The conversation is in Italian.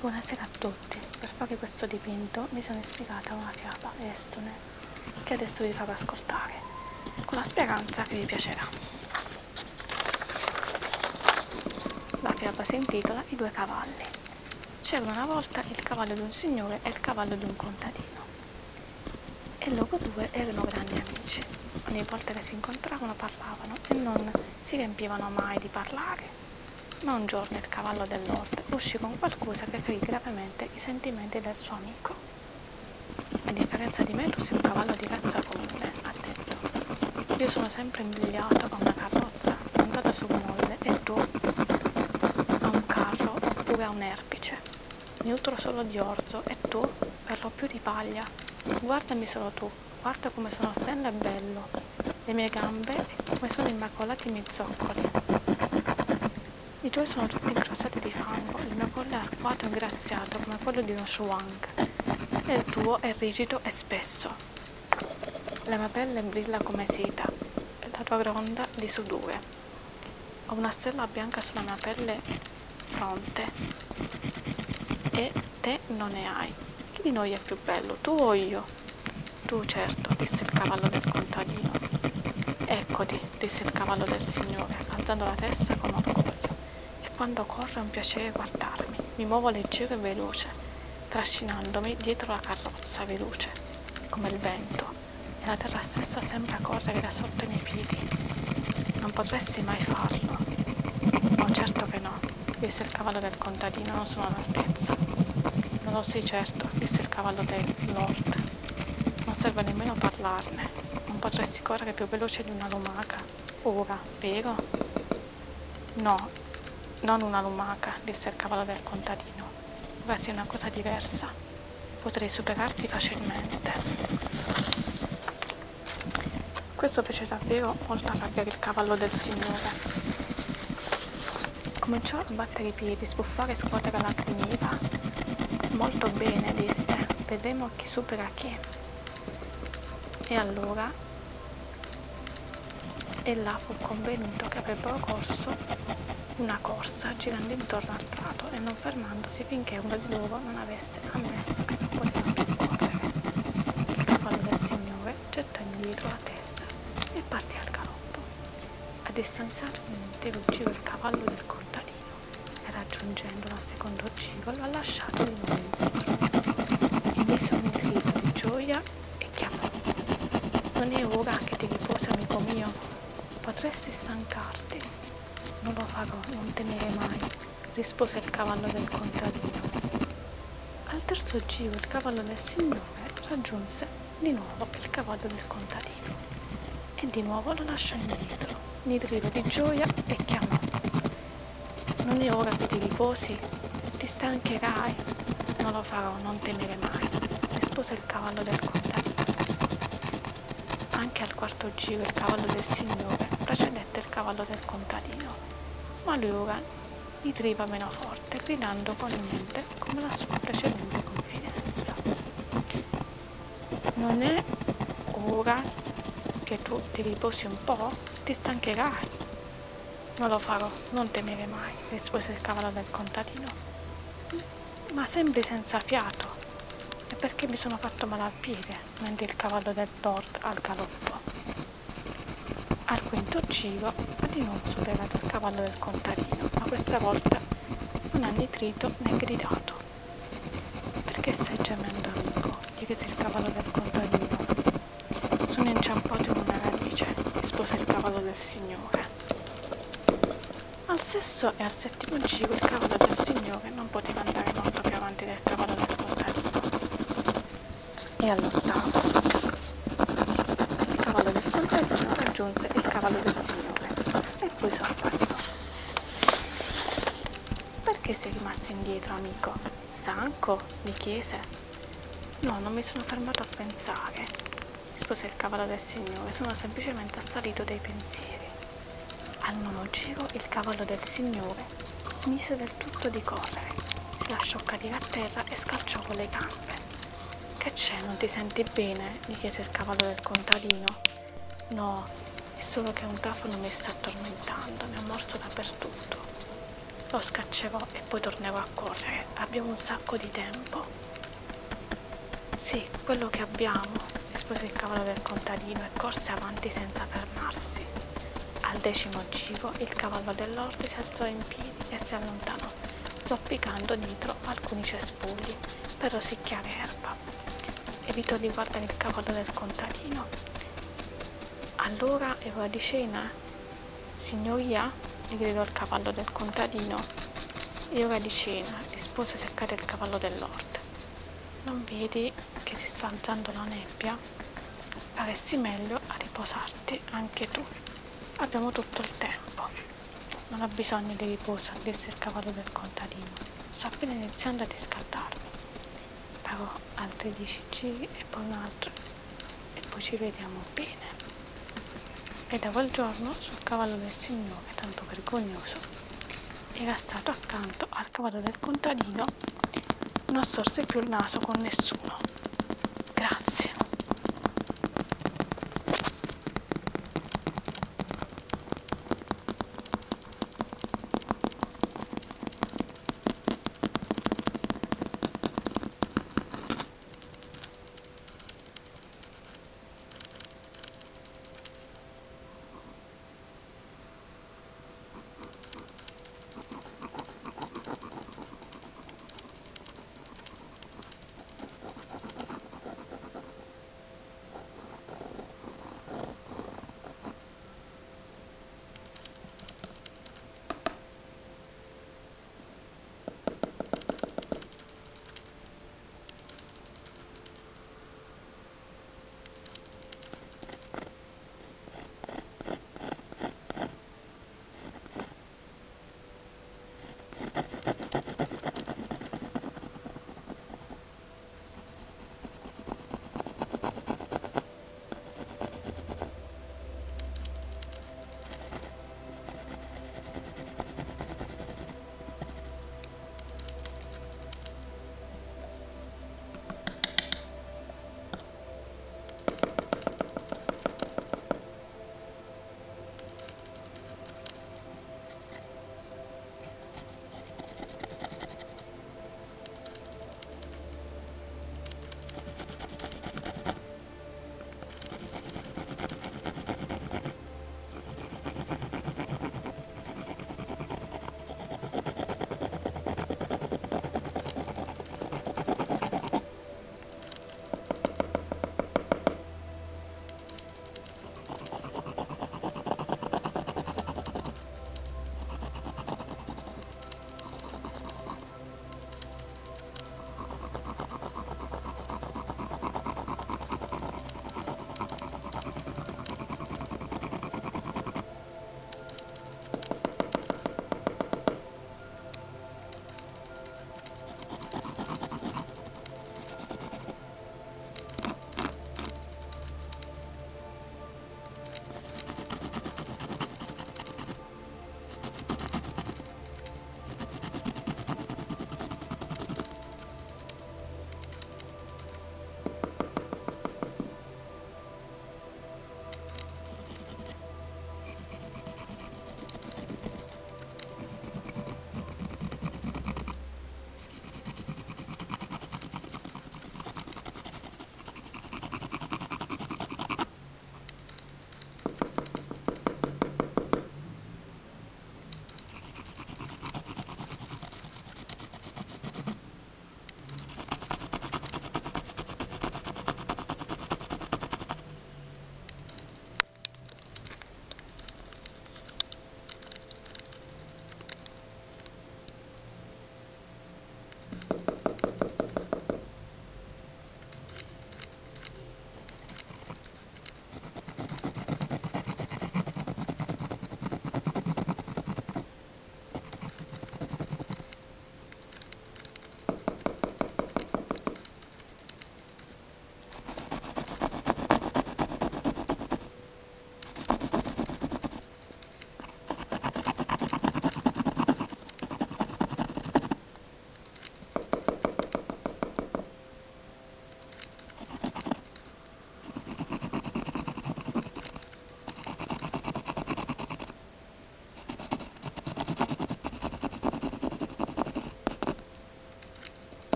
Buonasera a tutti, per fare questo dipinto mi sono ispirata a una fiaba estone che adesso vi farò ascoltare, con la speranza che vi piacerà. La fiaba si intitola I due cavalli. C'era una volta il cavallo di un signore e il cavallo di un contadino, e loro due erano grandi amici. Ogni volta che si incontravano parlavano e non si riempivano mai di parlare. Ma un giorno il cavallo del Lord uscì con qualcosa che ferì gravemente i sentimenti del suo amico. A differenza di me, tu sei un cavallo di razza comune, ha detto. Io sono sempre imbrigliato a una carrozza montata su un molle e tu a un carro oppure a un erpice. Mi nutro solo di orzo e tu per lo più di paglia. Guardami solo tu, guarda come sono snello e bello, le mie gambe e come sono immacolati i miei zoccoli. I tuoi sono tutti incrossati di fango, il mio collo è arcuato e graziato come quello di uno shuang, e il tuo è rigido e spesso. La mia pelle brilla come seta, e la tua gronda di sudore. Ho una stella bianca sulla mia pelle fronte, e te non ne hai. Chi di noi è più bello, tu o io? Tu, certo, disse il cavallo del contadino. Eccoti, disse il cavallo del signore, alzando la testa come un orgoglio. Quando corre è un piacere guardarmi, mi muovo leggero e veloce, trascinandomi dietro la carrozza veloce, come il vento, e la terra stessa sembra correre da sotto i miei piedi. Non potresti mai farlo. No, certo che no, disse il cavallo del contadino, non sono all'altezza. Non lo sei certo, disse il cavallo del Lord. Non serve nemmeno parlarne, non potresti correre più veloce di una lumaca. Ora, vero? No. Non una lumaca, disse il cavallo del contadino, ma sia una cosa diversa. Potrei superarti facilmente. Questo fece davvero molto arrabbiare il cavallo del signore. Cominciò a battere i piedi, sbuffare e scuotere la criniera. Molto bene, disse, vedremo chi supera chi. E allora ella fu convenuto che avrebbero corso una corsa girando intorno al prato e non fermandosi finché uno di loro non avesse ammesso che non poteva più correre. Il cavallo del signore gettò indietro la testa e partì al galoppo. Ha distanziato un intero giro il cavallo del contadino e raggiungendolo al secondo giro lo ha lasciato di nuovo indietro. Emise un nitrito di gioia e chiamò: non è ora che ti riposi, amico mio? Potresti stancarti. Non lo farò, non temere mai, rispose il cavallo del contadino. Al terzo giro il cavallo del signore raggiunse di nuovo il cavallo del contadino e di nuovo lo lasciò indietro, nitrito di gioia e chiamò: non è ora che ti riposi, ti stancherai. Non lo farò, non temere mai, rispose il cavallo del contadino. Anche al quarto giro il cavallo del signore precedette il cavallo del contadino, ma lui ora nitriva meno forte, gridando con niente come la sua precedente confidenza. Non è ora che tu ti riposi un po'? Ti stancherai. Non lo farò, non temere mai, rispose il cavallo del contadino. Ma sembri senza fiato. E perché mi sono fatto male al piede? Mente il cavallo del Lord al galoppo. Al quinto giro ha di nuovo superato il cavallo del contadino, ma questa volta non ha nitrito né gridato. Perché stai gemendo, amico? Gli chiese il cavallo del contadino. Sono inciampato in una radice, rispose il cavallo del signore. Al sesto e al settimo giro il cavallo del signore non poteva andare molto più avanti del cavallo del contadino. E all'ottavo il cavallo del contadino raggiunse il cavallo del signore e poi sorpassò. Perché sei rimasto indietro, amico? Stanco? Gli chiese. No, non mi sono fermato a pensare, rispose il cavallo del signore, sono semplicemente assalito dai pensieri. Al nono giro il cavallo del signore smise del tutto di correre, si lasciò cadere a terra e scalciò con le gambe. Che c'è, non ti senti bene? Gli chiese il cavallo del contadino. No, è solo che un tafano mi sta tormentando, mi ha morso dappertutto. lo scaccerò e poi tornerò a correre. Abbiamo un sacco di tempo. Sì, quello che abbiamo, rispose il cavolo del contadino e corse avanti senza fermarsi. Al 10° giro il cavallo dell'orti si alzò in piedi e si allontanò, zoppicando dietro alcuni cespugli per rosicchiare erba. Evitò di guardare il cavallo del contadino. Allora è ora di cena? Signoria? Gli gridò il cavallo del contadino. È ora di cena, rispose seccate il cavallo dell'orte. Non vedi che si sta alzando la nebbia? Faresti meglio a riposarti anche tu. Abbiamo tutto il tempo. Non ho bisogno di riposo, disse il cavallo del contadino. Sto appena iniziando a riscaldarmi. Farò altri 10 giri e poi un altro. E poi ci vediamo bene. E da quel giorno sul cavallo del signore, tanto vergognoso, era stato accanto al cavallo del contadino. Non storse più il naso con nessuno. Grazie.